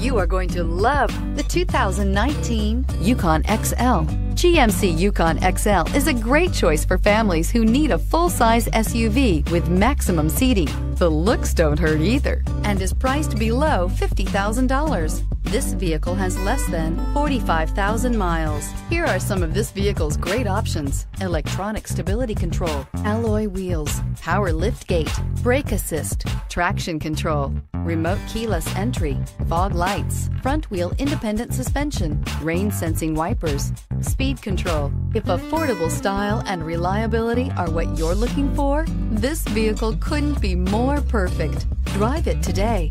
You are going to love the 2019 Yukon XL. GMC Yukon XL is a great choice for families who need a full-size SUV with maximum seating. The looks don't hurt either, and is priced below $50,000. This vehicle has less than 45,000 miles. Here are some of this vehicle's great options: electronic stability control, alloy wheels, power liftgate, brake assist, traction control, remote keyless entry, fog lights, front wheel independent suspension, rain sensing wipers, speed control. If affordable style and reliability are what you're looking for, this vehicle couldn't be more perfect. Drive it today.